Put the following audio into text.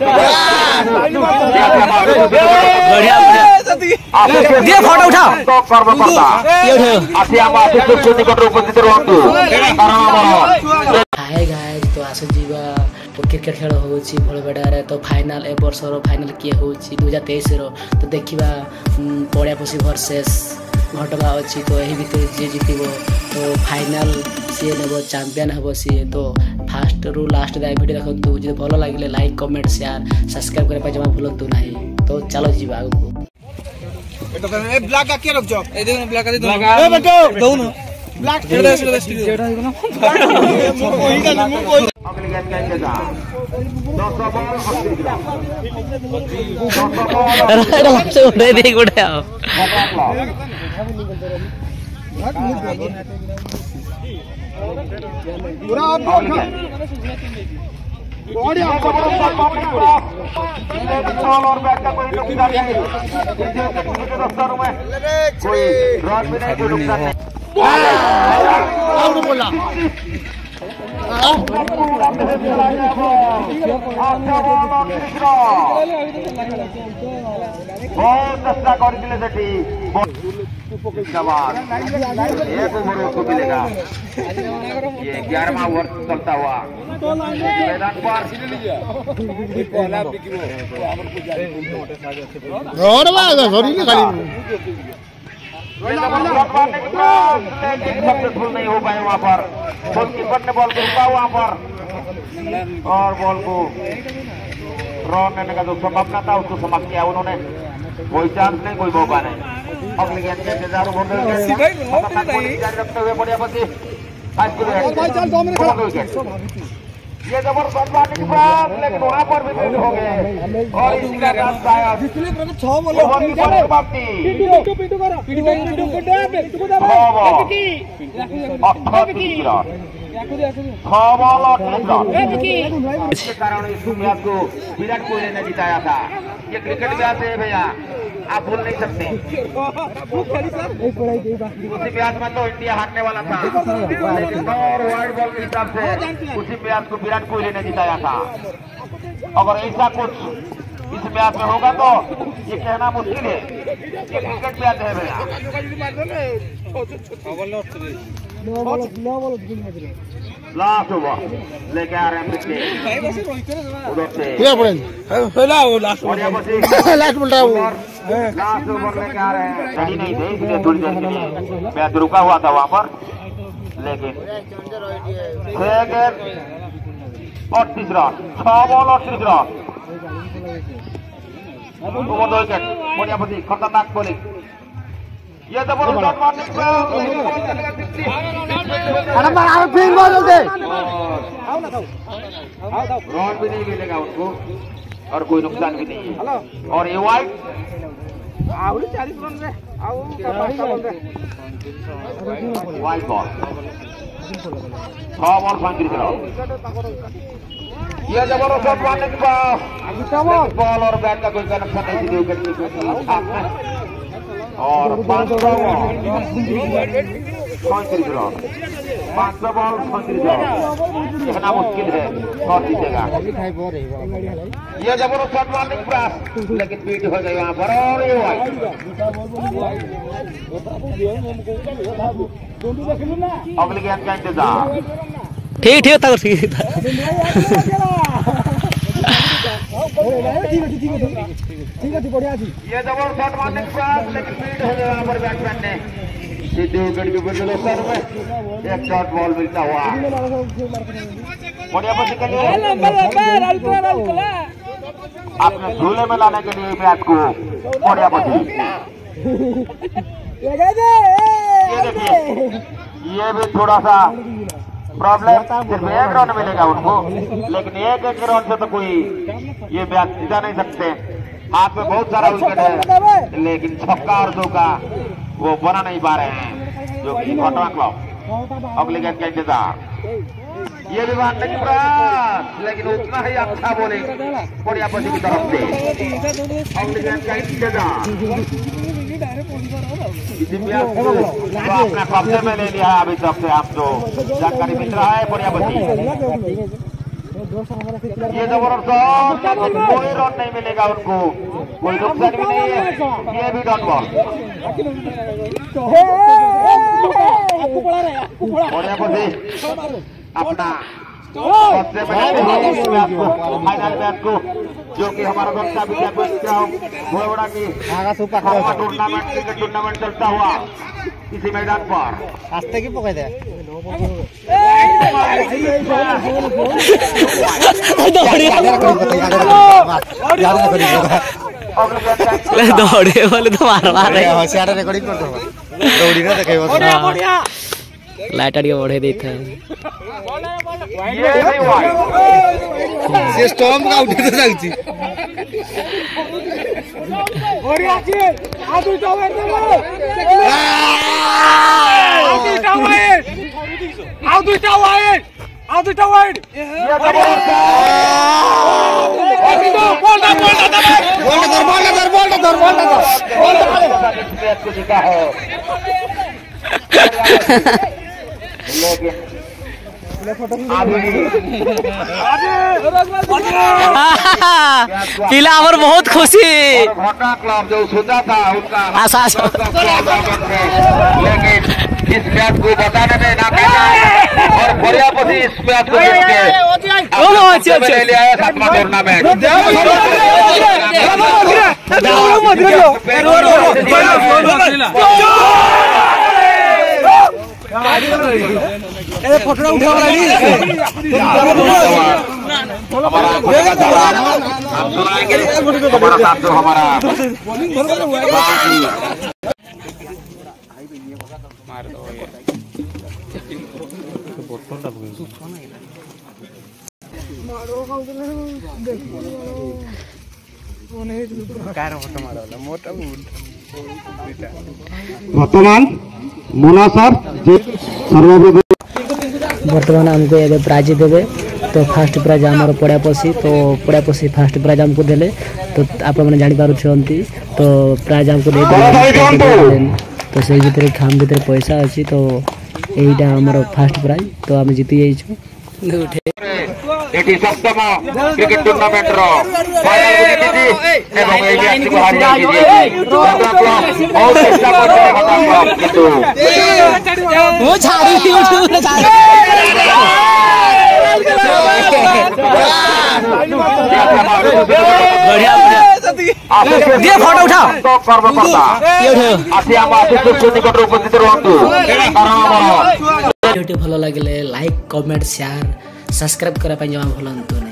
দিয়ে ফটো উঠাও hi guys তো আসো জিবা क्रिकेट खेल हो भोलबेडा तो फाइनल ए वर्ष फाइनल किए हो 2023 तो देखा पड़िया पशी भरसेस घटना अच्छी तो यही भीतर जी जितब तो फाइनल सी नेब चैंपियन हे सी तो फास्ट रु लास्ट जाए भिडियो देखो जो भल लगे लाइक कमेंट शेयर सब्सक्राइब करने जमा भूलु ना तो चलो जी आगे ब्लैक जेड़ा जेड़ा ना कोई का नहीं कोई अगले गेम का इंतजार 10 बॉल 10 बॉल दे दे गुड आओ पूरा आप बॉडी आपको बॉल और बैट का कोई टुकड़ा नहीं कोई रन भी नहीं कोई टुकड़ा नहीं आउट बोला आउट बहुत अच्छा कर दिले सेठी एक ओवर को मिलेगा ये 11वां ओवर चलता हुआ मैदान पर पहला बिकबो अपन को जाने मोटे साइज अच्छे रोड वाला घरी के खाली सक्सेसफुल नहीं हो पाए वहाँ पर गोलकीपर ने बॉल को रुका वहाँ पर और बॉल को रन करने का जो संभावना था उसको समाप्त किया उन्होंने कोई चांस नहीं कोई मौका नहीं अगले गेंद के इंतजार रखते हुए बढ़िया बच्चे ये जबरदस्त मारने के बाद लेकिन वहाँ पर भी फेल हो गए और इसका रास्ता आया जिसने मैंने 6 बोला इसके कारण इस मैच को विराट कोहली ने जिताया था ये क्रिकेट मैच है भैया आप भूल नहीं सकते उसी प्यास में तो इंडिया हारने वाला था लेकिन और वाइड बॉल के हिसाब से उसी प्यास को विराट कोहली ने जिताया था अगर ऐसा कुछ इस प्यास में होगा तो ये कहना मुश्किल है ये क्रिकेट प्यास है भैया लास्ट ओवर लेके आ रहे लास्ट ओवर लेके आ रहे हैं सही नहीं थे इसलिए थोड़ी देर के लिए मैच रुका हुआ था वहाँ पर लेकिन और तीसरा 6 बॉल और तीसरा विकेट खतरनाक बॉलिंग ये जबरदस्त रन भी नहीं मिलेगा उनको और कोई नुकसान भी नहीं है और ये वाइड आउली 40 रन रे आउ का 5 रन रे वाइड बॉल 6 बॉल 35 रन ये जबरदस्त वाले के पास बॉल और बैट का कोई कनेक्शन नहीं दियो गए और 5 बॉल 35 रन कहना मुश्किल है और जीतेगा ये जबरदस्त वाले के पास लेकिन बीट हो गई वहाँ पर और ये अगले गेंद का इंतजार ठीक था ये जबरदस्त वाले के पास लेकिन बीट हो गई वहाँ पर बैट्समैन ने सीधे विकेट के बदले सर में एक शॉट बॉल मिलता हुआ बढ़िया बस अपने झूले में लाने के लिए मैच को बढ़िया बस ये भी थोड़ा सा प्रॉब्लम सिर्फ एक रन मिलेगा उनको लेकिन एक रन से तो कोई ये मैच जीता नहीं सकते हाथ में बहुत सारा विकेट है लेकिन छक्का और चौका वो बना नहीं पा रहे हैं जो कि घटना क्लब अगले गेंद का इंतजार ये भी बात नहीं प्राप्त लेकिन उतना ही अच्छा बोले बढ़िया पति की तरफ से अगले गेंद का इंतजार अपने कब्जे में ले लिया है अभी तब से आप जो जानकारी मिल रहा है बढ़िया पति ये जबरदस्त कोई रन नहीं मिलेगा उनको, कोई नुकसान भी नहीं है, ये भी डॉट बॉल। और यहाँ पर अपना सबसे बड़ा फाइनल मैच को जो कि हमारा बच्चा भोलबेड़ा की टूर्नामेंट चलता हुआ इसी मैदान पर रास्ते की पकड़ दौड़े बोले तो मार मार रिकॉर्डिंग कर दो दौड़ी ना देखे लाइट आड़िया बढ़े देते से स्टॉम्प का उठे तो जागती बढ़िया जी आ तू टावर दे आ तू टावर आ तू टावर आ तू टावर बोल पीला और बहुत खुशी घोटा क्लब जो सोचा था उनका आसास लेकिन इस मैच को बताने में ना और बढ़िया पति इस मैच को टूर्नामेंट ए फोटो उठा वाली वर्तमान मोना सर सर्व बर्तमान आमको ये प्राइज देवे तो फास्ट प्राइज आमर पड़ापशी तो पड़ापशी फास्ट प्राइज आमको देले तो आप जापारे तो प्राइज आमको तो से भितर खाम भितर पैसा अच्छी तो यहीटा आमर फास्ट प्राइज तो आम जीती ये फोटो उठाओ उपस्थित रुहतु वीडियो भल लगे लाइक कमेंट शेयर सब्सक्राइब करने जमा भूलु।